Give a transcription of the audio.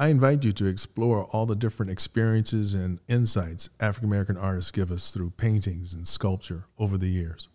I invite you to explore all the different experiences and insights African American artists give us through paintings and sculpture over the years.